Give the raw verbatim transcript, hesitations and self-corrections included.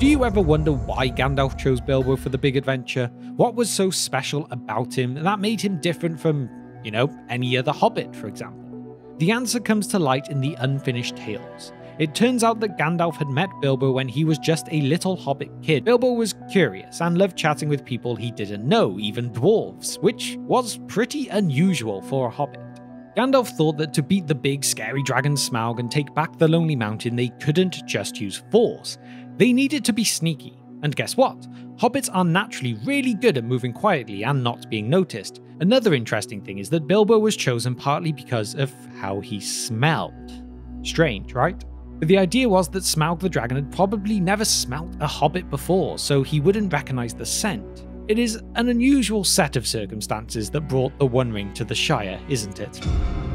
Do you ever wonder why Gandalf chose Bilbo for the big adventure? What was so special about him that made him different from, you know, any other hobbit, for example? The answer comes to light in the Unfinished Tales. It turns out that Gandalf had met Bilbo when he was just a little hobbit kid. Bilbo was curious and loved chatting with people he didn't know, even dwarves, which was pretty unusual for a hobbit. Gandalf thought that to beat the big scary dragon Smaug and take back the Lonely Mountain, they couldn't just use force. They needed to be sneaky. And guess what? Hobbits are naturally really good at moving quietly and not being noticed. Another interesting thing is that Bilbo was chosen partly because of how he smelled. Strange, right? But the idea was that Smaug the dragon had probably never smelt a hobbit before, so he wouldn't recognise the scent. It is an unusual set of circumstances that brought the One Ring to the Shire, isn't it?